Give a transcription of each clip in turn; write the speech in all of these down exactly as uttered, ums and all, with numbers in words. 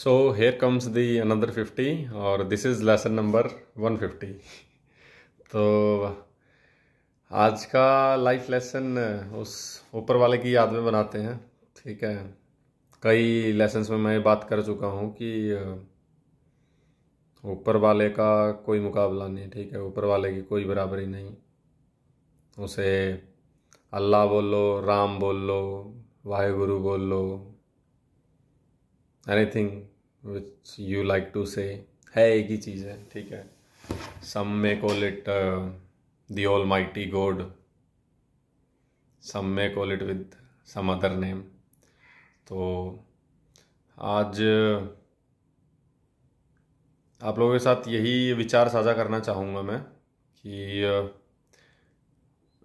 So here comes the another fifty, और this is lesson number one fifty. तो आज का लाइफ लेसन उस ऊपर वाले की याद में बनाते हैं, ठीक है। कई लेसन्स में मैं बात कर चुका हूँ कि ऊपर वाले का कोई मुकाबला नहीं, ठीक है। ऊपर वाले की कोई बराबरी नहीं। उसे अल्लाह बोल लो, राम बोल लो, वाहेगुरु बोल लो, anything which you like to say, है एक ही चीज़ है, ठीक है। Some may call it the almighty God, some may call it with some other name. तो आज आप लोगों के साथ यही विचार साझा करना चाहूँगा मैं कि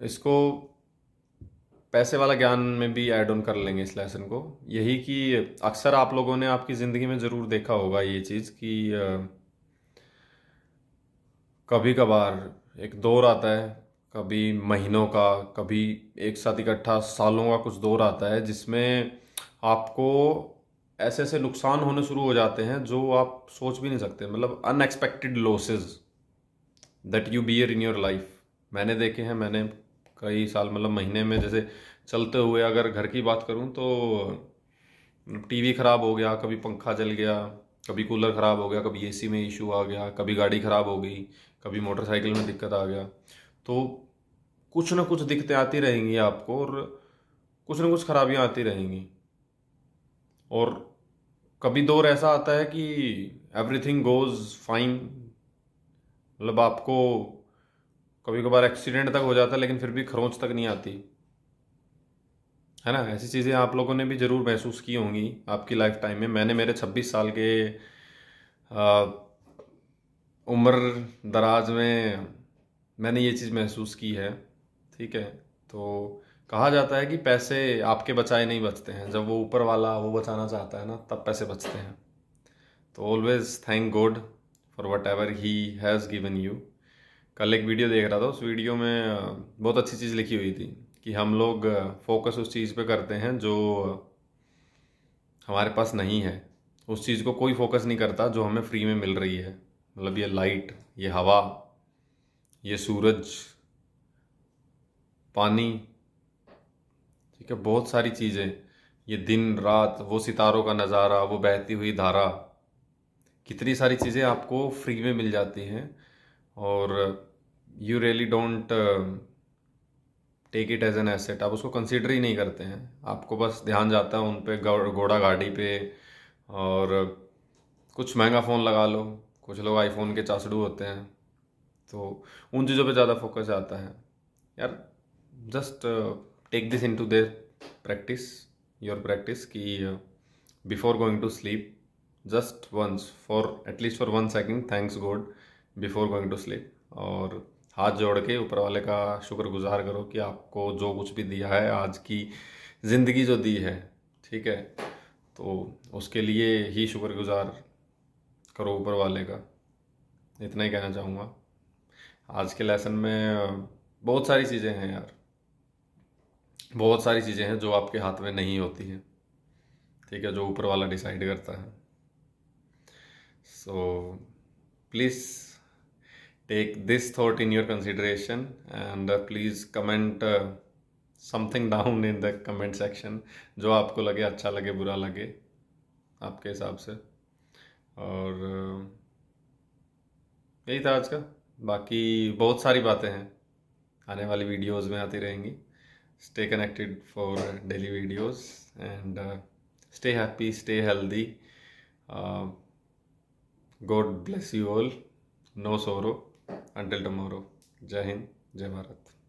इसको पैसे वाला ज्ञान में भी ऐड ऑन कर लेंगे इस लेसन को। यही कि अक्सर आप लोगों ने आपकी ज़िंदगी में ज़रूर देखा होगा ये चीज़ कि कभी कभार एक दौर आता है, कभी महीनों का, कभी एक साथ इकट्ठा सालों का कुछ दौर आता है, जिसमें आपको ऐसे ऐसे नुकसान होने शुरू हो जाते हैं जो आप सोच भी नहीं सकते। मतलब unexpected losses that you bear in your life, मैंने देखे हैं। मैंने कई साल, मतलब महीने में, जैसे चलते हुए अगर घर की बात करूं तो टीवी ख़राब हो गया, कभी पंखा जल गया, कभी कूलर ख़राब हो गया, कभी एसी में इशू आ गया, कभी गाड़ी ख़राब हो गई, कभी मोटरसाइकिल में दिक्कत आ गया। तो कुछ ना कुछ दिक्कतें आती रहेंगी आपको और कुछ ना कुछ खराबियां आती रहेंगी। और कभी दौर ऐसा आता है कि एवरीथिंग गोज़ फाइन, मतलब आपको कभी कभार एक्सीडेंट तक हो जाता है लेकिन फिर भी खरोंच तक नहीं आती, है ना। ऐसी चीज़ें आप लोगों ने भी ज़रूर महसूस की होंगी आपकी लाइफ टाइम में। मैंने मेरे छब्बीस साल के आ, उम्र दराज में मैंने ये चीज़ महसूस की है, ठीक है। तो कहा जाता है कि पैसे आपके बचाए नहीं बचते हैं, जब वो ऊपर वाला वो बचाना चाहता है ना, तब पैसे बचते हैं। तो always thank God for whatever he has given you. कल एक वीडियो देख रहा था, उस वीडियो में बहुत अच्छी चीज़ लिखी हुई थी कि हम लोग फोकस उस चीज़ पे करते हैं जो हमारे पास नहीं है। उस चीज़ को कोई फोकस नहीं करता जो हमें फ्री में मिल रही है। मतलब ये लाइट, ये हवा, ये सूरज, पानी, ठीक है, बहुत सारी चीज़ें, ये दिन रात, वो सितारों का नज़ारा, वो बहती हुई धारा, कितनी सारी चीज़ें आपको फ्री में मिल जाती हैं और you really don't take it as an asset. आप उसको कंसीडर ही नहीं करते हैं। आपको बस ध्यान जाता है उन पे, घोड़ा गाड़ी पे, और कुछ महंगा फ़ोन लगा लो, कुछ लोग आईफोन के चासड़ू होते हैं, तो उन चीज़ों पे ज़्यादा फोकस आता है। यार just take this into their practice, your practice, कि before going to sleep just once for at least for one second thanks God before going to sleep. और हाथ जोड़ के ऊपर वाले का शुक्रगुजार करो कि आपको जो कुछ भी दिया है, आज की ज़िंदगी जो दी है, ठीक है, तो उसके लिए ही शुक्रगुजार करो ऊपर वाले का। इतना ही कहना चाहूँगा। आज के लेसन में बहुत सारी चीज़ें हैं यार, बहुत सारी चीज़ें हैं जो आपके हाथ में नहीं होती हैं, ठीक है, जो ऊपर वाला डिसाइड करता है। So please take this thought in your consideration and uh, please comment uh, something down in the comment section जो आपको लगे, अच्छा लगे, बुरा लगे, आपके हिसाब से। और uh, यही था आज का। बाकी बहुत सारी बातें हैं, आने वाली वीडियोस में आती रहेंगी। stay connected for daily videos and uh, stay happy, stay healthy, uh, God bless you all, no sorrow. Until tomorrow, Jai Hind, Jai Bharat.